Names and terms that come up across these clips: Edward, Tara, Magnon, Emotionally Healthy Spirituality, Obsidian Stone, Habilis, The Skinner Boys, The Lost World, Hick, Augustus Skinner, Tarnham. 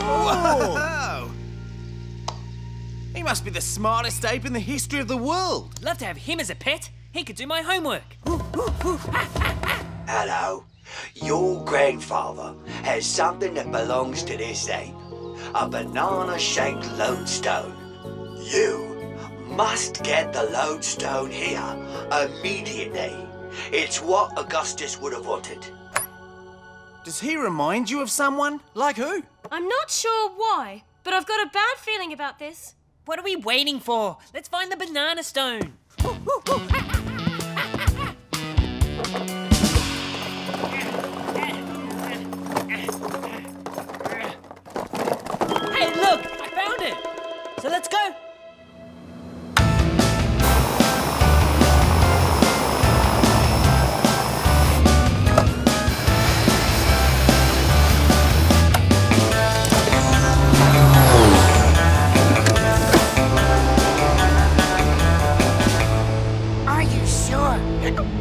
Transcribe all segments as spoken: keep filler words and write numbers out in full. Whoa! He must be the smartest ape in the history of the world. Love to have him as a pet. He could do my homework. Hello. Your grandfather has something that belongs to this ape. A banana-shaped lodestone. You must get the lodestone here immediately. It's what Augustus would have wanted. Does he remind you of someone? Like who? I'm not sure why, but I've got a bad feeling about this. What are we waiting for? Let's find the banana stone. Hey, look! I found it! So let's go.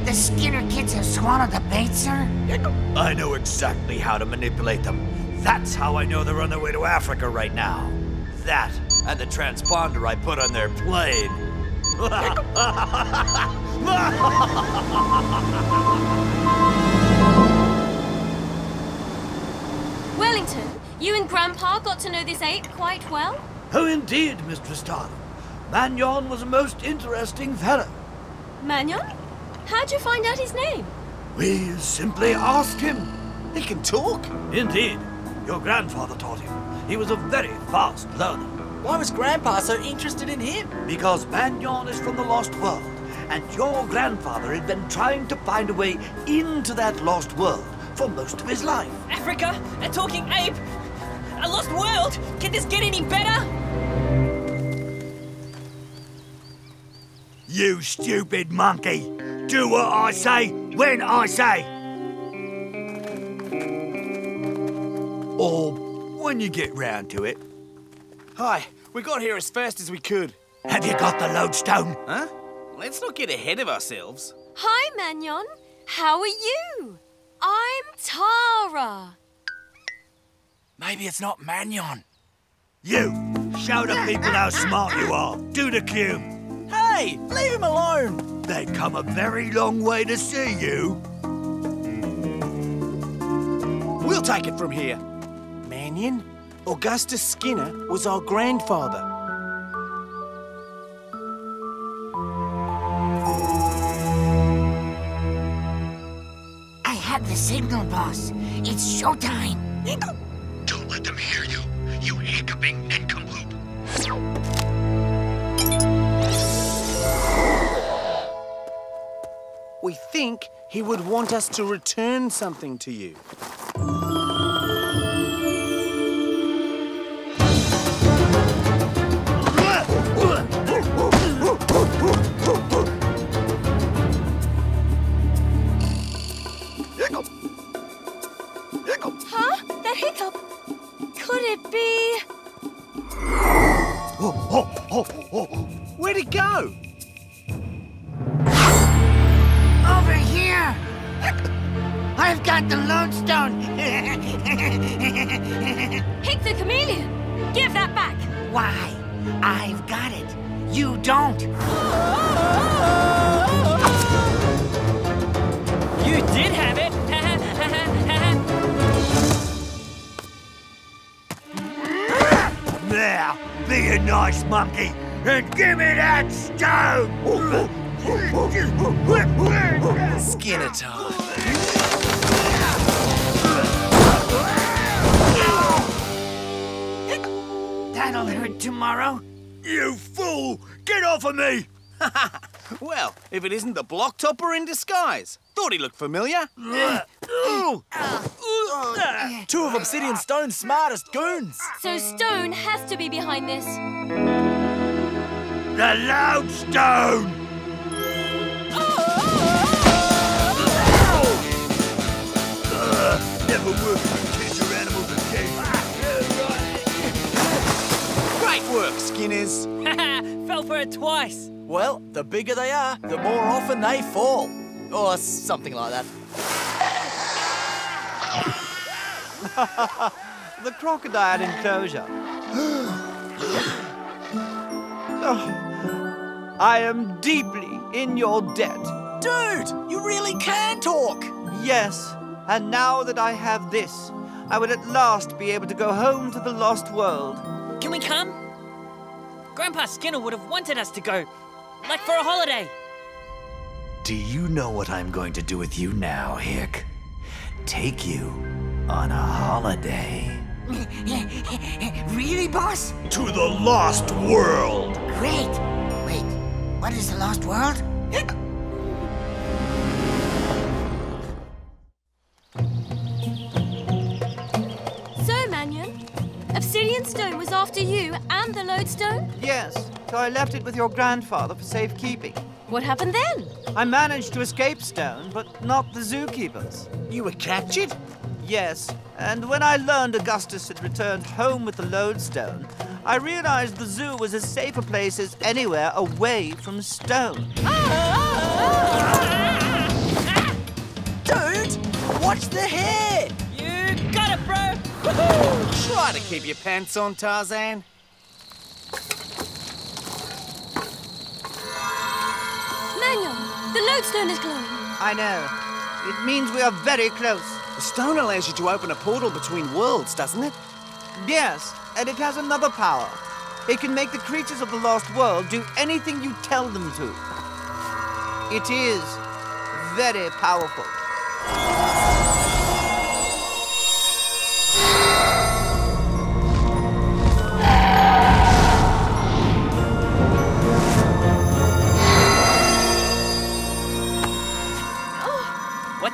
The Skinner kids have swallowed the bait, sir? I know exactly how to manipulate them. That's how I know they're on their way to Africa right now. That, and the transponder I put on their plane. Wellington, you and Grandpa got to know this ape quite well? Oh, indeed, Mistress Tarnham. Magnon was a most interesting fellow. Magnon? How'd you find out his name? We simply asked him. He can talk. Indeed. Your grandfather taught him. He was a very fast learner. Why was Grandpa so interested in him? Because Magnon is from the Lost World, and your grandfather had been trying to find a way into that Lost World for most of his life. Africa? A talking ape? A Lost World? Can this get any better? You stupid monkey! Do what I say, when I say. Or when you get round to it. Hi, we got here as fast as we could. Have you got the lodestone? Huh? Let's not get ahead of ourselves. Hi, Magnon. How are you? I'm Tara. Maybe it's not Magnon. You, show the people how smart you are. Do the cue. Hey, leave him alone. They've come a very long way to see you. We'll take it from here. Magnon, Augustus Skinner was our grandfather. I have the signal, boss. It's showtime. Don't let them hear you, you hiccuping nincompoop. We think he would want us to return something to you. Huh? That hiccup? Could it be... Where'd it go? I've got the lodestone! Hick the chameleon! Give that back! Why? I've got it. You don't. You did have it! Now, be a nice monkey and give me that stone! Skinner time. That'll hurt tomorrow. You fool! Get off of me! Well, if it isn't the block topper in disguise. Thought he looked familiar. Two of Obsidian Stone's smartest goons. So Stone has to be behind this. The lodestone! Never work with kids or animals again. Great work, Skinners. Fell for it twice. Well, the bigger they are, the more often they fall. Or something like that. the crocodile enclosure. Oh, I am deeply in your debt. Dude, you really can talk. Yes, and now that I have this, I would at last be able to go home to the Lost World. Can we come? Grandpa Skinner would have wanted us to go, like for a holiday. Do you know what I'm going to do with you now, Hick? Take you on a holiday. Really, boss? To the Lost World! Great! Wait, what is the Lost World? Hick? So, Magnon, Obsidian Stone was after you and the Lodestone? Yes, so I left it with your grandfather for safekeeping. What happened then? I managed to escape Stone, but not the zookeepers. You were captured? Yes, and when I learned Augustus had returned home with the Lodestone, I realized the zoo was as safe a place as anywhere away from Stone. Oh, oh, oh, oh. Dude, watch the head! You got it, bro! Woohoo! Try to keep your pants on, Tarzan. The Lodestone is glowing. I know. It means we are very close. The stone allows you to open a portal between worlds, doesn't it? Yes, and it has another power. It can make the creatures of the Lost World do anything you tell them to. It is very powerful.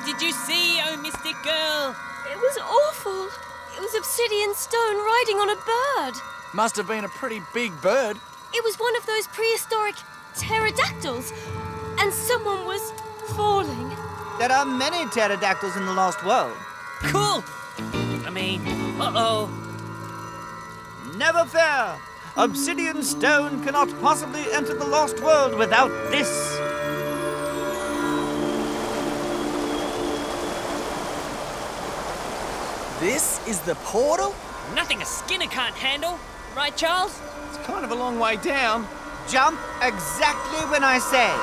Did you see, oh mystic girl? It was awful. It was Obsidian Stone riding on a bird. Must have been a pretty big bird. It was one of those prehistoric pterodactyls, and someone was falling. There are many pterodactyls in the Lost World. Cool. I mean, uh-oh. Never fear. Obsidian Stone cannot possibly enter the Lost World without this. This is the portal? Nothing a Skinner can't handle, right, Charles? It's kind of a long way down. Jump exactly when I say.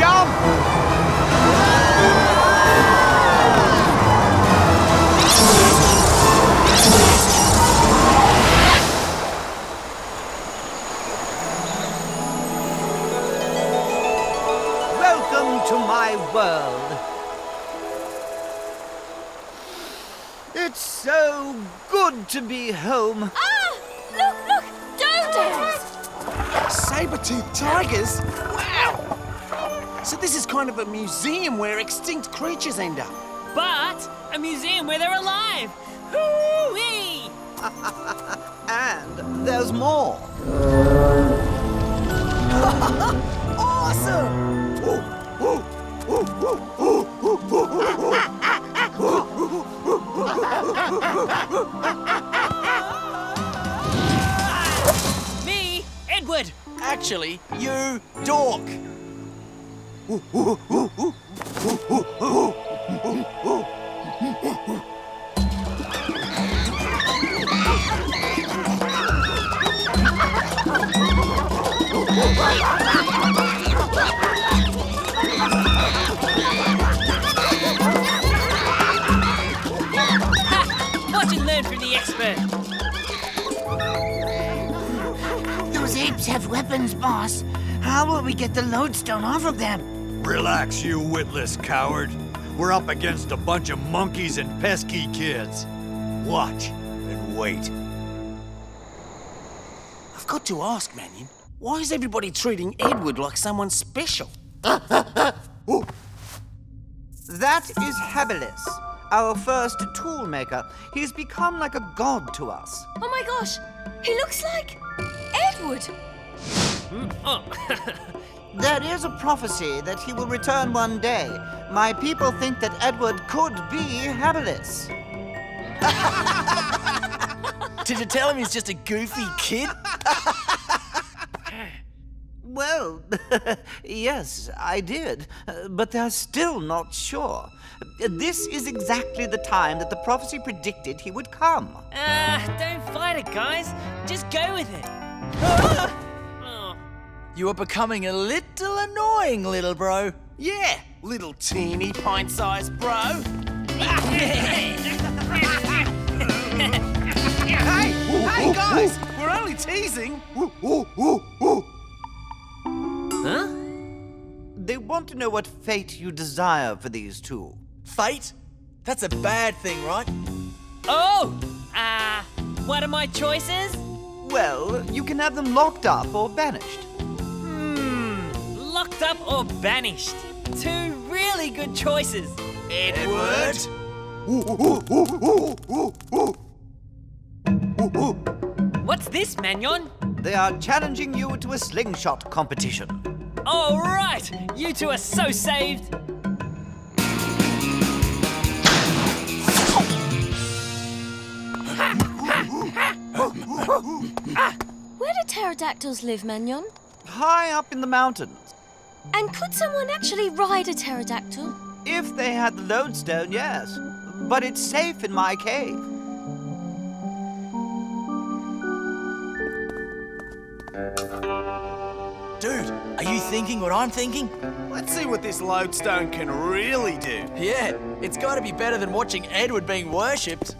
Jump! World. It's so good to be home. Ah! Look, look! Dodos! Saber-toothed tigers? Wow! So this is kind of a museum where extinct creatures end up. But a museum where they're alive! Hoo-wee! And there's more. Awesome! Woo, woo. Me, Edward. Actually, you dork. Those apes have weapons, boss. How will we get the Lodestone off of them? Relax, you witless coward. We're up against a bunch of monkeys and pesky kids. Watch and wait. I've got to ask, Magnon, why is everybody treating Edward like someone special? That is Habilis, our first tool maker. He's become like a god to us. Oh my gosh, he looks like Edward. Mm. Oh. There is a prophecy that he will return one day. My people think that Edward could be Habilis. Did you tell him he's just a goofy kid? Well, yes, I did, but they're still not sure. This is exactly the time that the prophecy predicted he would come. Ah, uh, don't fight it, guys. Just go with it. Ah! Oh. You are becoming a little annoying, little bro. Yeah, little teeny pint-sized bro. Hey, hey guys, we're only teasing. Huh? They want to know what fate you desire for these two. Fate? That's a bad thing, right? Oh! Uh, what are my choices? Well, you can have them locked up or banished. Hmm, locked up or banished. Two really good choices. Edward? What's this, Magnon? They are challenging you to a slingshot competition. All right! You two are so saved! Where do pterodactyls live, Magnon? High up in the mountains. And could someone actually ride a pterodactyl? If they had the lodestone, yes. But it's safe in my cave. Dude, are you thinking what I'm thinking? Let's see what this lodestone can really do. Yeah, it's got to be better than watching Edward being worshipped.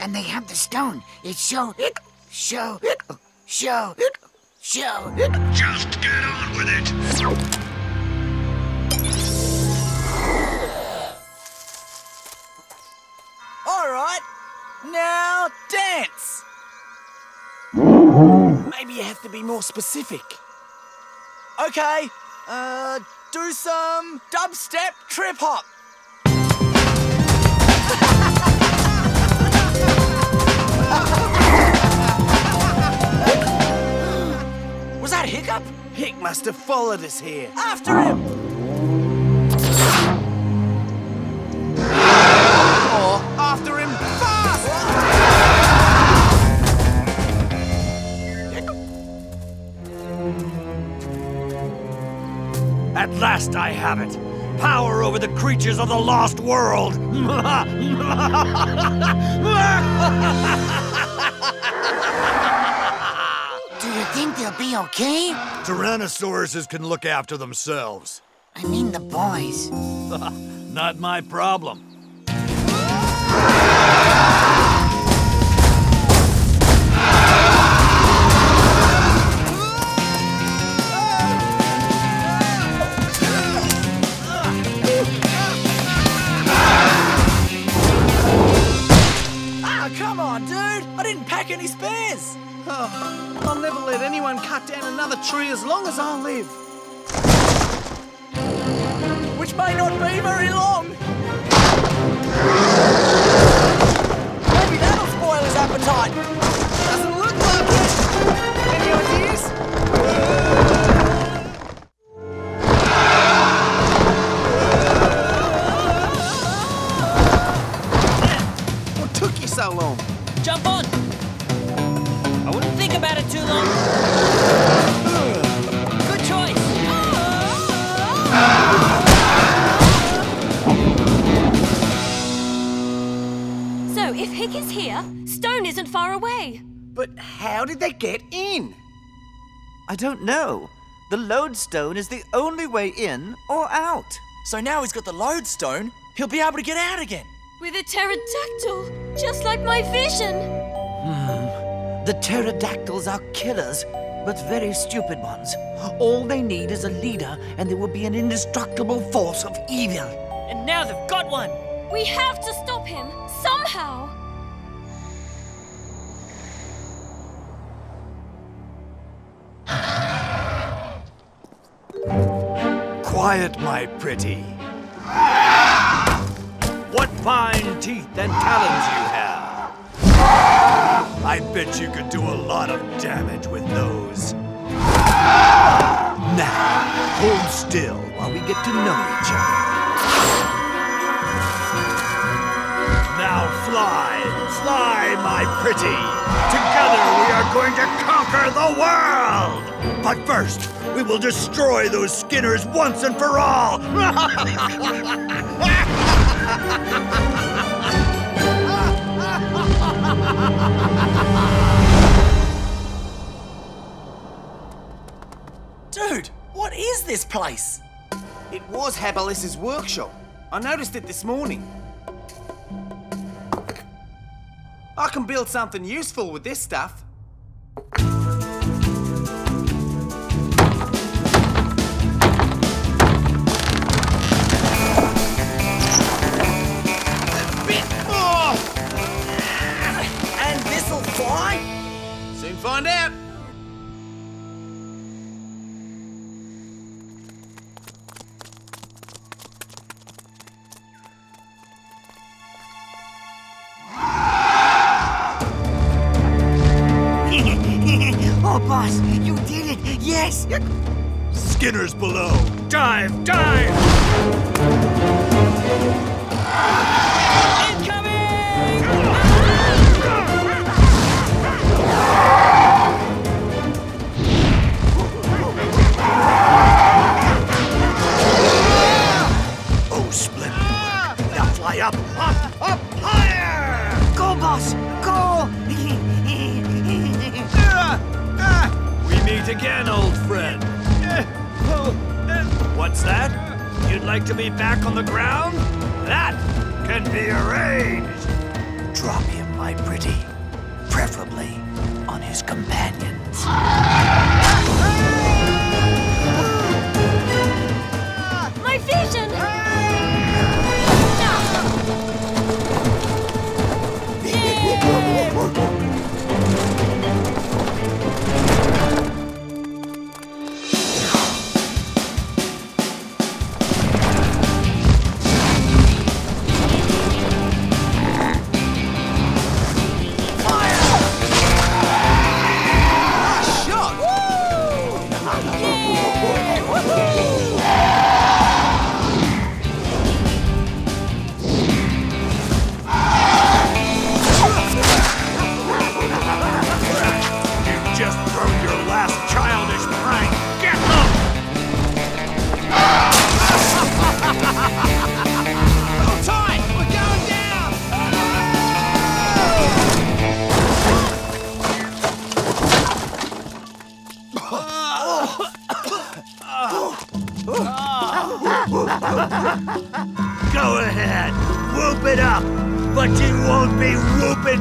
And they have the stone. It's show, show, show, show. Just get on with it. All right, now dance. Maybe you have to be more specific. Okay, uh, do some dubstep trip hop. Was that Hiccup? Hick must have followed us here. After him! Or after him fast! At last I have it. Power over the creatures of the Lost World! Do you think they'll be okay? Tyrannosauruses can look after themselves. I mean the boys. Not my problem. Any spares? Oh, I'll never let anyone cut down another tree as long as I live. Which may not be very long. Maybe that'll spoil his appetite. Doesn't look like it. Any ideas? What took you so long? Jump on! I wouldn't think about it too long. Good choice. So, if Hick is here, Stone isn't far away. But how did they get in? I don't know. The lodestone is the only way in or out. So now he's got the lodestone He'll be able to get out again. With a pterodactyl, just like my vision. Hmm. The pterodactyls are killers, but very stupid ones. All they need is a leader, and there will be an indestructible force of evil. And now they've got one. We have to stop him, somehow. Quiet, my pretty. What fine teeth and talons you have. I bet you could do a lot of damage with those. Now, hold still while we get to know each other. Now fly, fly, my pretty. Together we are going to conquer the world. But first, we will destroy those Skinners once and for all. Dude, what is this place? It was Habilis' workshop. I noticed it this morning. I can build something useful with this stuff. Find out! Oh, boss, you did it! Yes! Skinner's below! Dive! Dive! Incoming! Up, up, up, higher! Go, boss, go! We meet again, old friend. What's that? You'd like to be back on the ground? That can be arranged. Drop him, my pretty. Preferably on his companions. My vision!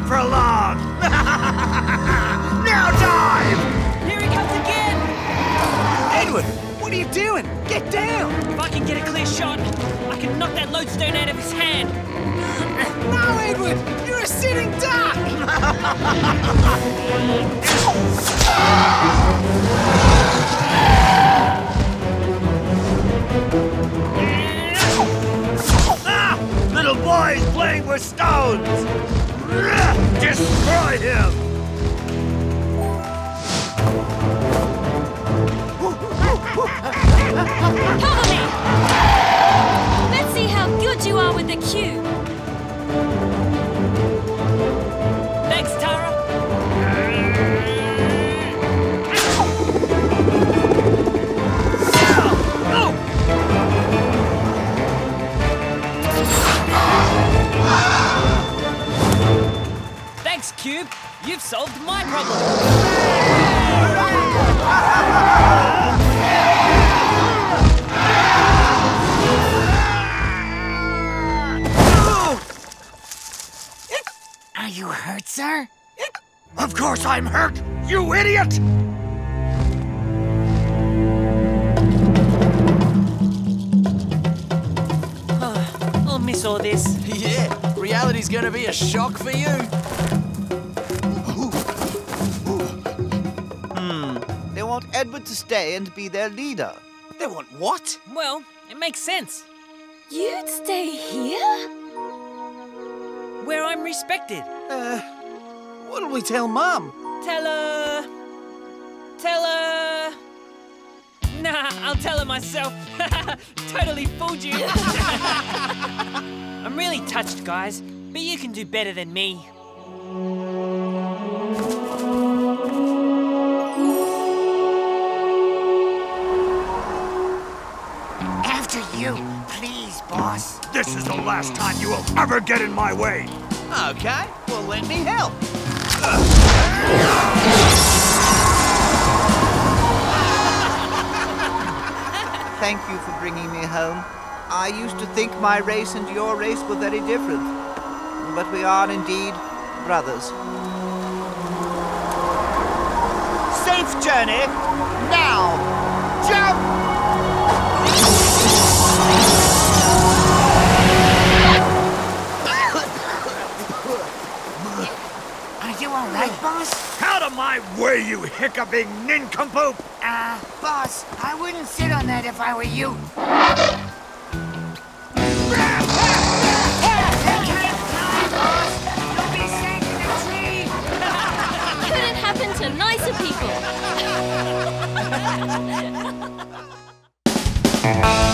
Problem. course I'm hurt, you idiot! Oh, I'll miss all this. Yeah, reality's gonna be a shock for you. Hmm, they want Edward to stay and be their leader. They want what? Well, it makes sense. You'd stay here? Where I'm respected. Uh, what'll we tell Mum? Tell her... Tell her... Nah, I'll tell her myself. Totally fooled you. I'm really touched, guys, but you can do better than me. After you. Please, boss. This is the last time you will ever get in my way. Okay, well, let me help. Thank you for bringing me home. I used to think my race and your race were very different. But we are indeed brothers. Safe journey, now! Jump! All right, boss? Out of my way, you hiccuping nincompoop! Uh, boss, I wouldn't sit on that if I were you. That can't fly, boss! You'll be safe in a tree! Couldn't happen to nicer people.